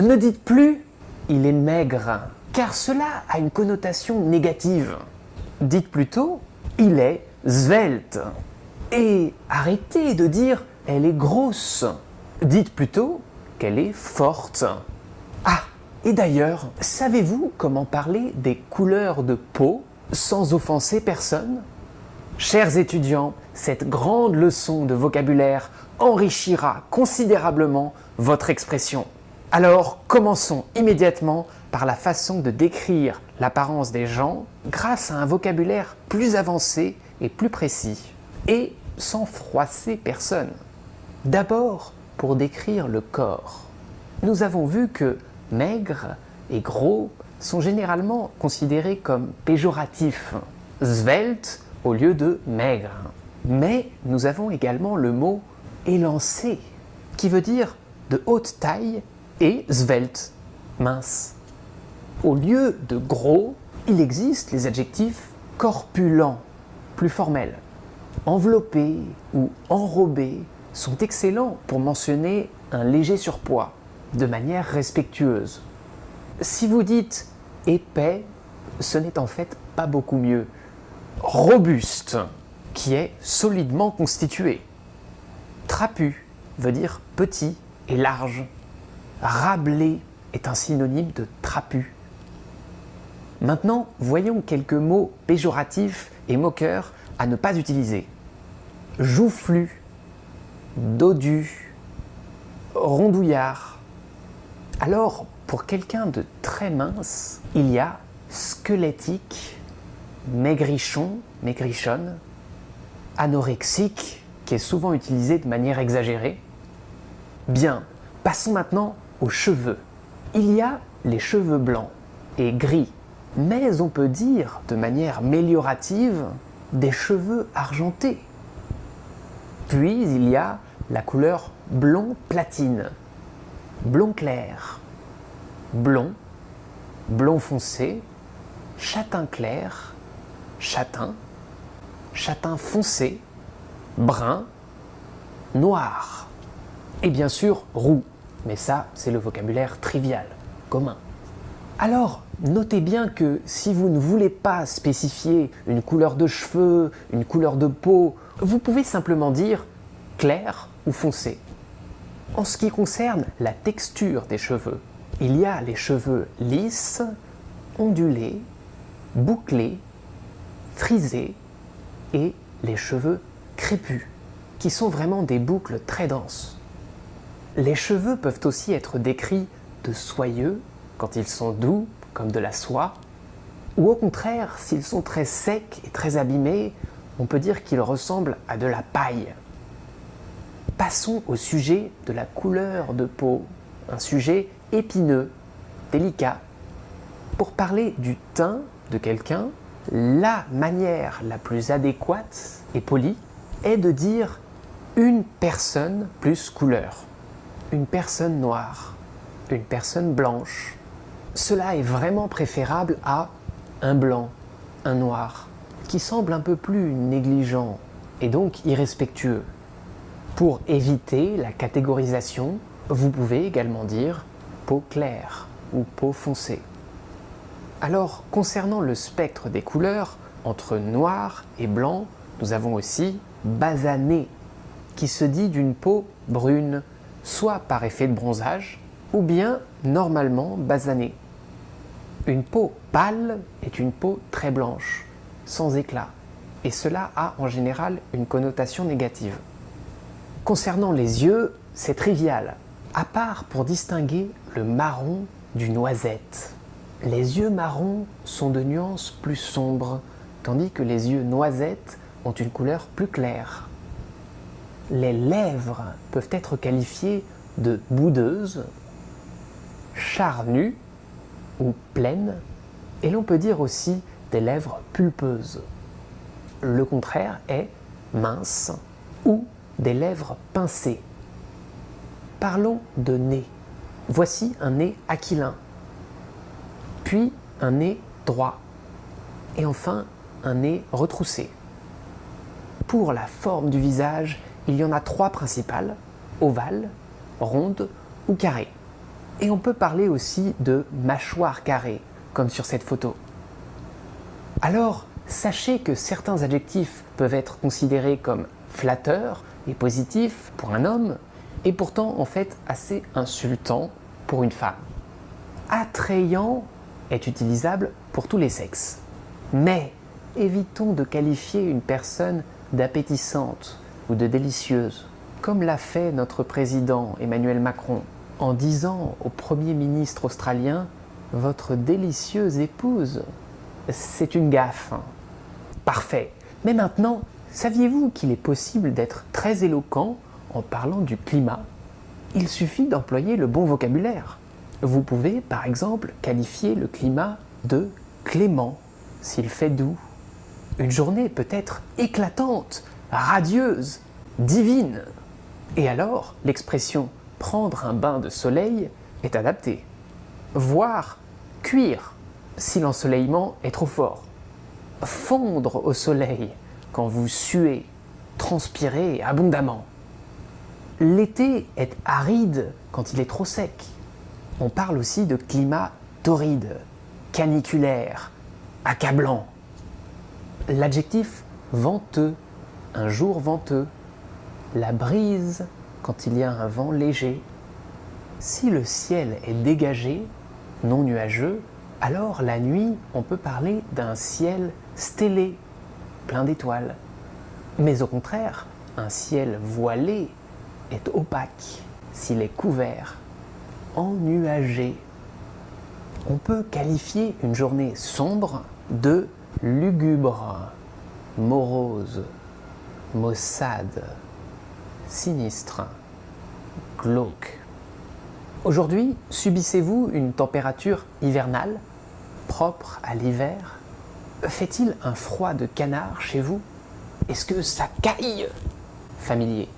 Ne dites plus « il est maigre », car cela a une connotation négative. Dites plutôt « il est svelte ». Et arrêtez de dire « elle est grosse ». Dites plutôt qu'elle est forte. Ah, et d'ailleurs, savez-vous comment parler des couleurs de peau sans offenser personne? Chers étudiants, cette grande leçon de vocabulaire enrichira considérablement votre expression. Alors, commençons immédiatement par la façon de décrire l'apparence des gens grâce à un vocabulaire plus avancé et plus précis, et sans froisser personne. D'abord, pour décrire le corps. Nous avons vu que maigre et gros sont généralement considérés comme péjoratifs, svelte au lieu de maigre. Mais nous avons également le mot élancé, qui veut dire de haute taille et svelte, mince. Au lieu de gros, il existe les adjectifs corpulents, plus formels. Enveloppé ou enrobé sont excellents pour mentionner un léger surpoids, de manière respectueuse. Si vous dites « épais », ce n'est en fait pas beaucoup mieux. Robuste, qui est solidement constitué. Trapu veut dire petit et large. Rablé est un synonyme de trapu. Maintenant, voyons quelques mots péjoratifs et moqueurs à ne pas utiliser. Joufflu, dodu, rondouillard. Alors, pour quelqu'un de très mince, il y a squelettique, maigrichon, maigrichonne, anorexique, qui est souvent utilisé de manière exagérée. Bien, passons maintenant aux cheveux. Il y a les cheveux blancs et gris, mais on peut dire de manière améliorative des cheveux argentés. Puis il y a la couleur blond platine, blond clair, blond, blond foncé, châtain clair, châtain, châtain foncé, brun, noir et bien sûr roux. Mais ça, c'est le vocabulaire trivial, commun. Alors, notez bien que si vous ne voulez pas spécifier une couleur de cheveux, une couleur de peau, vous pouvez simplement dire clair ou foncé. En ce qui concerne la texture des cheveux, il y a les cheveux lisses, ondulés, bouclés, frisés et les cheveux crépus, qui sont vraiment des boucles très denses. Les cheveux peuvent aussi être décrits de soyeux, quand ils sont doux, comme de la soie, ou au contraire, s'ils sont très secs et très abîmés, on peut dire qu'ils ressemblent à de la paille. Passons au sujet de la couleur de peau, un sujet épineux, délicat. Pour parler du teint de quelqu'un, la manière la plus adéquate et polie est de dire une personne plus couleur, une personne noire, une personne blanche. Cela est vraiment préférable à un blanc, un noir, qui semble un peu plus négligent et donc irrespectueux. Pour éviter la catégorisation, vous pouvez également dire peau claire ou peau foncée. Alors, concernant le spectre des couleurs, entre noir et blanc, nous avons aussi basané, qui se dit d'une peau brune, soit par effet de bronzage, ou bien normalement basanée. Une peau pâle est une peau très blanche, sans éclat, et cela a en général une connotation négative. Concernant les yeux, c'est trivial, à part pour distinguer le marron du noisette. Les yeux marrons sont de nuances plus sombres, tandis que les yeux noisettes ont une couleur plus claire. Les lèvres peuvent être qualifiées de boudeuses, charnues ou pleines, et l'on peut dire aussi des lèvres pulpeuses. Le contraire est mince ou des lèvres pincées. Parlons de nez. Voici un nez aquilin, puis un nez droit, et enfin un nez retroussé. Pour la forme du visage, il y en a trois principales, ovale, ronde ou carrée. Et on peut parler aussi de mâchoire carrée, comme sur cette photo. Alors, sachez que certains adjectifs peuvent être considérés comme flatteurs et positifs pour un homme, et pourtant en fait assez insultants pour une femme. Attrayant est utilisable pour tous les sexes. Mais évitons de qualifier une personne d'appétissante ou de délicieuse, comme l'a fait notre président Emmanuel Macron, en disant au Premier ministre australien « Votre délicieuse épouse ». C'est une gaffe. Parfait. Mais maintenant, saviez-vous qu'il est possible d'être très éloquent en parlant du climat? Il suffit d'employer le bon vocabulaire. Vous pouvez, par exemple, qualifier le climat de clément, s'il fait doux. Une journée peut être éclatante, radieuse, divine. Et alors, l'expression « prendre un bain de soleil » est adaptée. Voire « cuire » si l'ensoleillement est trop fort. Fondre au soleil quand vous suez, transpirez abondamment. L'été est aride quand il est trop sec. On parle aussi de climat torride, caniculaire, accablant. L'adjectif venteux, un jour venteux. La brise quand il y a un vent léger. Si le ciel est dégagé, non nuageux, alors la nuit, on peut parler d'un ciel stellé, plein d'étoiles. Mais au contraire, un ciel voilé est opaque s'il est couvert, ennuagé. On peut qualifier une journée sombre de lugubre, morose, maussade, sinistre, glauque. Aujourd'hui, subissez-vous une température hivernale propre à l'hiver? Fait-il un froid de canard chez vous? Est-ce que ça caille? Familier.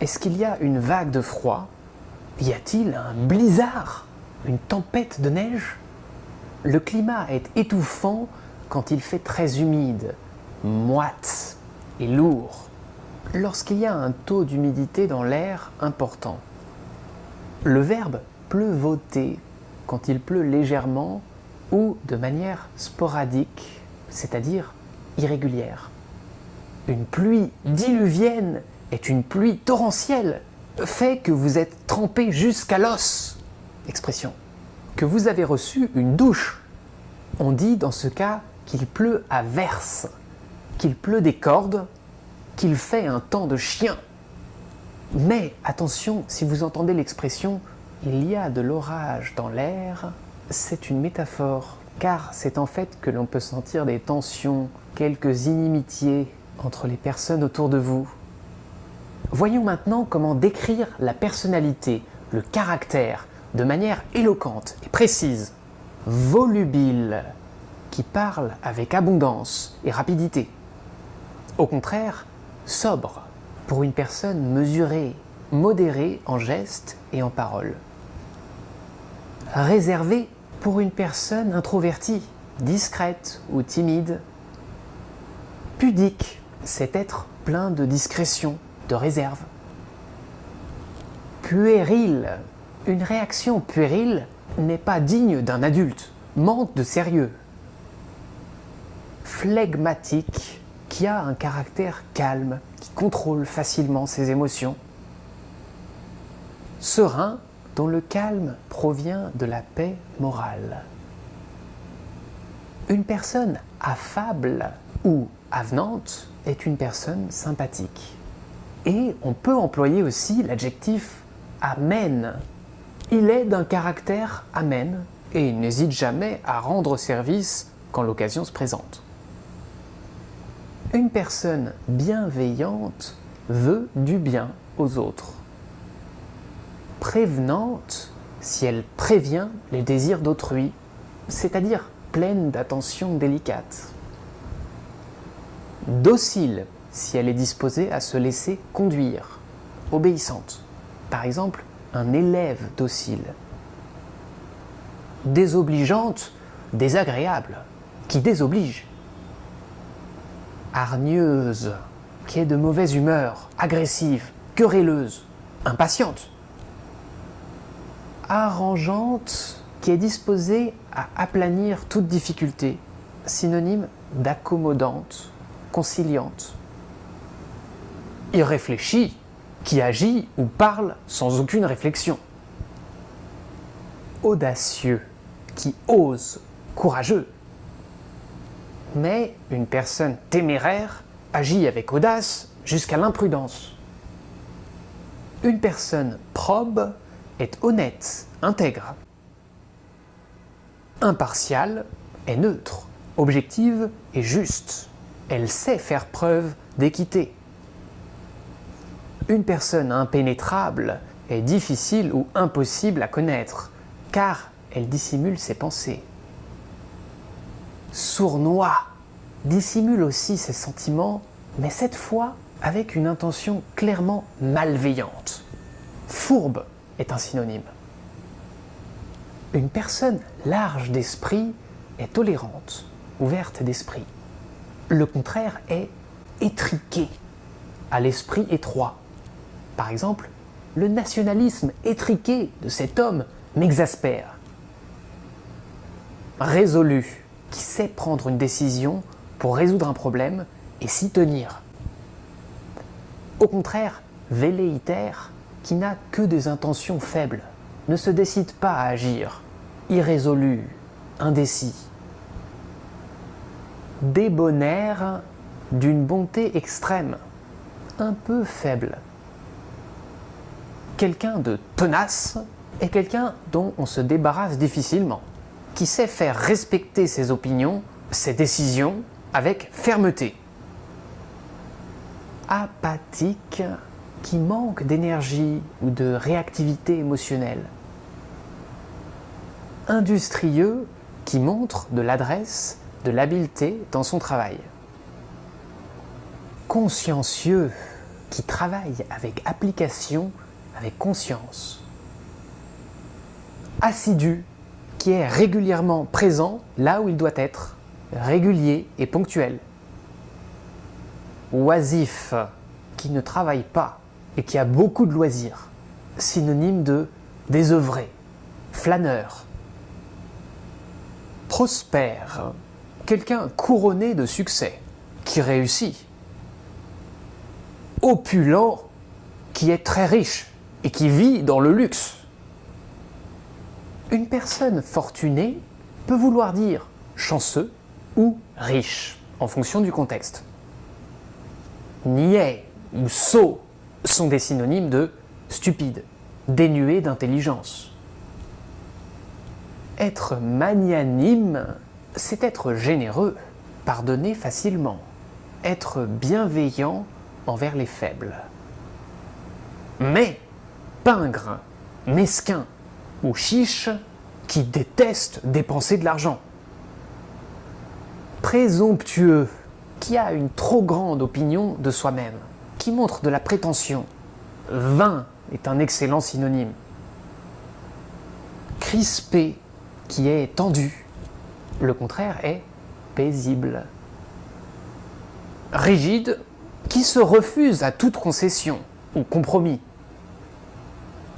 Est-ce qu'il y a une vague de froid? Y a-t-il un blizzard? Une tempête de neige? Le climat est étouffant quand il fait très humide, moite et lourd, lorsqu'il y a un taux d'humidité dans l'air important. Le verbe « pleuvoter » quand il pleut légèrement ou de manière sporadique, c'est-à-dire irrégulière. Une pluie diluvienne est une pluie torrentielle, fait que vous êtes trempé jusqu'à l'os, expression, que vous avez reçu une douche. On dit dans ce cas qu'il pleut à verse, qu'il pleut des cordes, qu'il fait un temps de chien. Mais attention, si vous entendez l'expression « il y a de l'orage dans l'air », c'est une métaphore, car c'est en fait que l'on peut sentir des tensions, quelques inimitiés entre les personnes autour de vous. Voyons maintenant comment décrire la personnalité, le caractère, de manière éloquente et précise. Volubile, qui parle avec abondance et rapidité. Au contraire, sobre, pour une personne mesurée, modérée en gestes et en paroles. Réservé pour une personne introvertie, discrète ou timide. Pudique, c'est être plein de discrétion, de réserve. Puéril, une réaction puérile n'est pas digne d'un adulte, manque de sérieux. Phlegmatique, qui a un caractère calme, qui contrôle facilement ses émotions. Serein, dont le calme provient de la paix morale. Une personne affable ou avenante est une personne sympathique. Et on peut employer aussi l'adjectif « amène ». Il est d'un caractère amène et il n'hésite jamais à rendre service quand l'occasion se présente. Une personne bienveillante veut du bien aux autres. Prévenante, si elle prévient les désirs d'autrui, c'est-à-dire pleine d'attention délicate. Docile, si elle est disposée à se laisser conduire, obéissante. Par exemple, un élève docile. Désobligeante, désagréable, qui désoblige. Hargneuse, qui est de mauvaise humeur, agressive, querelleuse, impatiente. arrangeante qui est disposée à aplanir toute difficulté, synonyme d'accommodante, conciliante. Irréfléchie, qui agit ou parle sans aucune réflexion. Audacieux, qui ose, courageux. Mais une personne téméraire agit avec audace jusqu'à l'imprudence. Une personne probe est honnête, intègre. Impartiale est neutre, objective et juste. Elle sait faire preuve d'équité. Une personne impénétrable est difficile ou impossible à connaître, car elle dissimule ses pensées. Sournois dissimule aussi ses sentiments, mais cette fois avec une intention clairement malveillante. Fourbe est un synonyme. Une personne large d'esprit est tolérante, ouverte d'esprit. Le contraire est étriquée, à l'esprit étroit. Par exemple, le nationalisme étriqué de cet homme m'exaspère. Résolu, qui sait prendre une décision pour résoudre un problème et s'y tenir. Au contraire, velléitaire, qui n'a que des intentions faibles, ne se décide pas à agir, irrésolu, indécis. Débonnaire, d'une bonté extrême, un peu faible. Quelqu'un de tenace est quelqu'un dont on se débarrasse difficilement, qui sait faire respecter ses opinions, ses décisions, avec fermeté. Apathique, qui manque d'énergie ou de réactivité émotionnelle. Industrieux, qui montre de l'adresse, de l'habileté dans son travail. Consciencieux, qui travaille avec application, avec conscience. Assidu, qui est régulièrement présent là où il doit être, régulier et ponctuel. Oisif, qui ne travaille pas et qui a beaucoup de loisirs, synonyme de désœuvré, flâneur. Prospère, quelqu'un couronné de succès, qui réussit. Opulent, qui est très riche et qui vit dans le luxe. Une personne fortunée peut vouloir dire chanceux ou riche, en fonction du contexte. Niais ou sot sont des synonymes de stupide, dénué d'intelligence. Être magnanime, c'est être généreux, pardonner facilement, être bienveillant envers les faibles. Mais pingre, mesquin, ou chiche, qui déteste dépenser de l'argent. Présomptueux, qui a une trop grande opinion de soi-même, qui montre de la prétention. Vain est un excellent synonyme. Crispé, qui est tendu. Le contraire est paisible. Rigide, qui se refuse à toute concession ou compromis.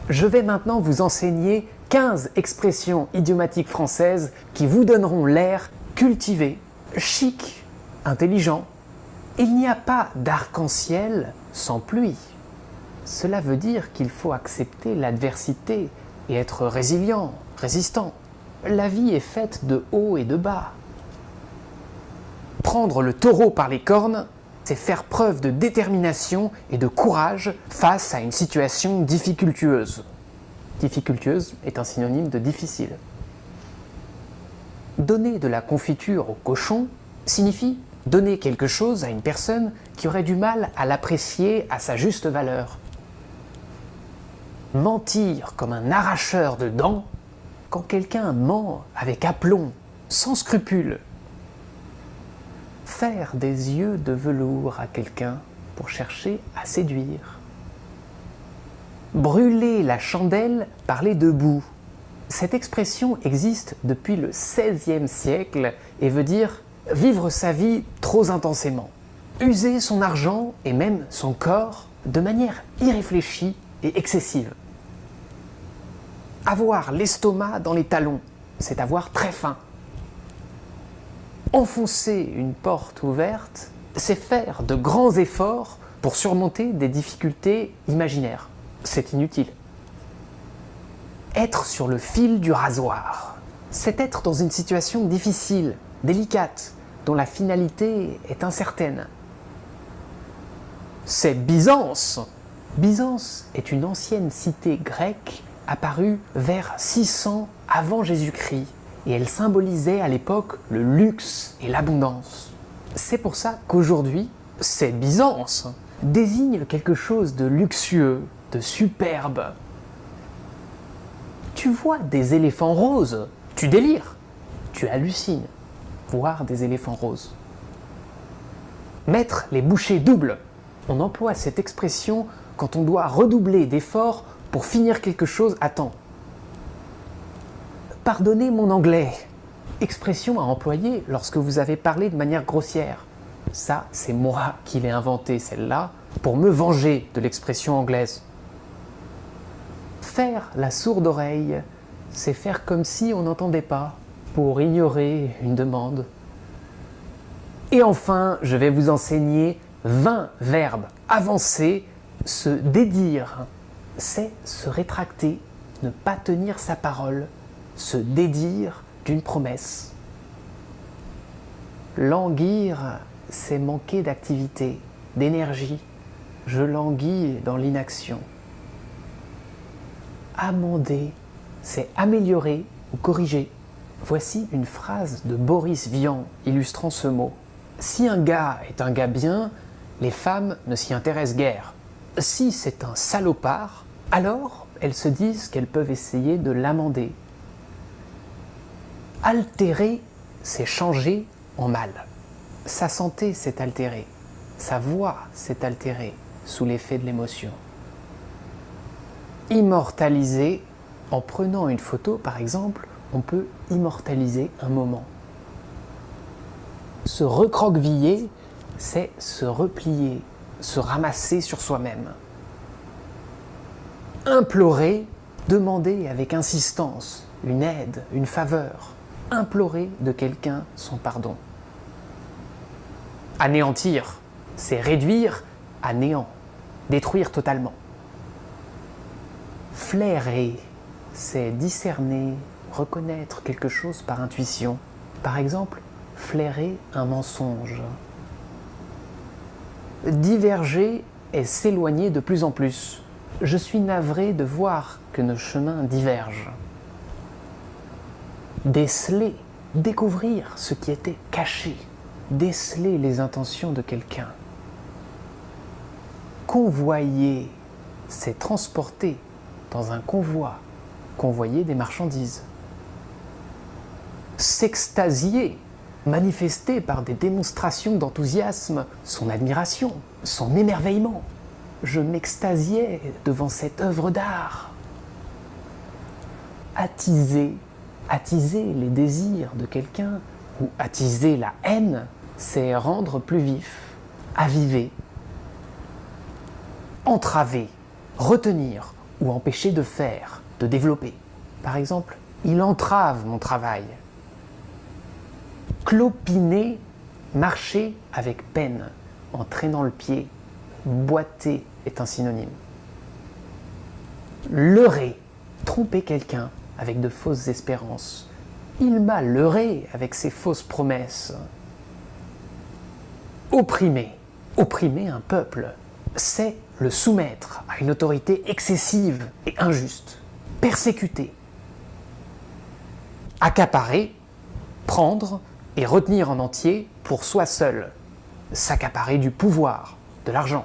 Je vais maintenant vous enseigner 15 expressions idiomatiques françaises qui vous donneront l'air cultivé, chic, intelligent. Il n'y a pas d'arc-en-ciel sans pluie. Cela veut dire qu'il faut accepter l'adversité et être résilient, résistant. La vie est faite de haut et de bas. Prendre le taureau par les cornes, c'est faire preuve de détermination et de courage face à une situation difficultueuse. Difficultueuse est un synonyme de difficile. Donner de la confiture au cochon signifie donner quelque chose à une personne qui aurait du mal à l'apprécier à sa juste valeur. Mentir comme un arracheur de dents, quand quelqu'un ment avec aplomb, sans scrupule. Faire des yeux de velours à quelqu'un pour chercher à séduire. Brûler la chandelle par les deux bouts. Cette expression existe depuis le XVIe siècle et veut dire vivre sa vie trop intensément. User son argent et même son corps de manière irréfléchie et excessive. Avoir l'estomac dans les talons, c'est avoir très faim. Enfoncer une porte ouverte, c'est faire de grands efforts pour surmonter des difficultés imaginaires. C'est inutile. Être sur le fil du rasoir, c'est être dans une situation difficile, délicate, dont la finalité est incertaine. C'est Byzance. Byzance est une ancienne cité grecque apparue vers 600 avant Jésus-Christ, et elle symbolisait à l'époque le luxe et l'abondance. C'est pour ça qu'aujourd'hui, c'est Byzance désigne quelque chose de luxueux, de superbe. Tu vois des éléphants roses, tu délires, tu hallucines. Voir des éléphants roses. Mettre les bouchées doubles. On emploie cette expression quand on doit redoubler d'efforts pour finir quelque chose à temps. Pardonnez mon anglais. Expression à employer lorsque vous avez parlé de manière grossière. Ça, c'est moi qui l'ai inventé, celle-là, pour me venger de l'expression anglaise. Faire la sourde oreille, c'est faire comme si on n'entendait pas, pour ignorer une demande. Et enfin, je vais vous enseigner 20 verbes avancés. Se dédire, c'est se rétracter, ne pas tenir sa parole, se dédire d'une promesse. Languir, c'est manquer d'activité, d'énergie. Je languis dans l'inaction. Amender, c'est améliorer ou corriger. Voici une phrase de Boris Vian illustrant ce mot. Si un gars est un gars bien, les femmes ne s'y intéressent guère. Si c'est un salopard, alors elles se disent qu'elles peuvent essayer de l'amender. Altérer, c'est changer en mal. Sa santé s'est altérée, sa voix s'est altérée sous l'effet de l'émotion. Immortaliser, en prenant une photo par exemple, on peut immortaliser un moment. Se recroqueviller, c'est se replier, se ramasser sur soi-même. Implorer, demander avec insistance une aide, une faveur. Implorer de quelqu'un son pardon. Anéantir, c'est réduire à néant, détruire totalement. Flairer, c'est discerner, reconnaître quelque chose par intuition. Par exemple, flairer un mensonge. Diverger et s'éloigner de plus en plus. Je suis navré de voir que nos chemins divergent. Déceler, découvrir ce qui était caché. Déceler les intentions de quelqu'un. Convoyer, c'est transporter dans un convoi, convoyer des marchandises. S'extasier, manifester par des démonstrations d'enthousiasme son admiration, son émerveillement. Je m'extasiais devant cette œuvre d'art. Attiser, attiser les désirs de quelqu'un ou attiser la haine, c'est rendre plus vif, aviver. Entraver, retenir ou empêcher de faire, de développer. Par exemple, il entrave mon travail. Clopiner, marcher avec peine, en traînant le pied. Boiter est un synonyme. Leurrer, tromper quelqu'un avec de fausses espérances. Il m'a leurré avec ses fausses promesses. Opprimer, opprimer un peuple, c'est le soumettre à une autorité excessive et injuste. Persécuter. Accaparer, prendre et retenir en entier pour soi seul. S'accaparer du pouvoir, de l'argent.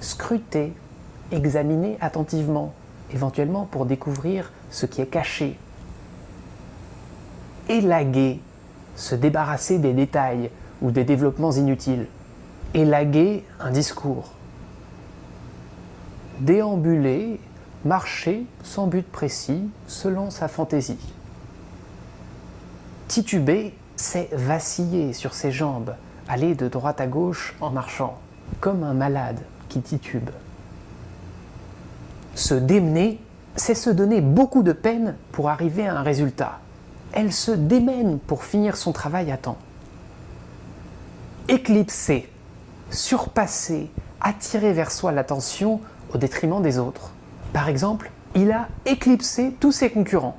Scruter, examiner attentivement, éventuellement pour découvrir ce qui est caché. Élaguer, se débarrasser des détails ou des développements inutiles. Élaguer un discours. Déambuler, marcher sans but précis, selon sa fantaisie. Tituber, c'est vaciller sur ses jambes, aller de droite à gauche en marchant, comme un malade qui titube. Se démener, c'est se donner beaucoup de peine pour arriver à un résultat. Elle se démène pour finir son travail à temps. Éclipser, surpasser, attirer vers soi l'attention au détriment des autres. Par exemple, il a éclipsé tous ses concurrents.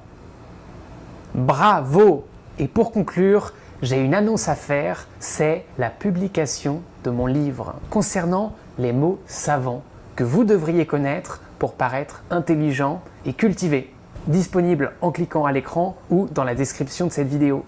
Bravo! Et pour conclure, j'ai une annonce à faire, c'est la publication de mon livre concernant les mots savants que vous devriez connaître pour paraître intelligent et cultivé. Disponible en cliquant à l'écran ou dans la description de cette vidéo.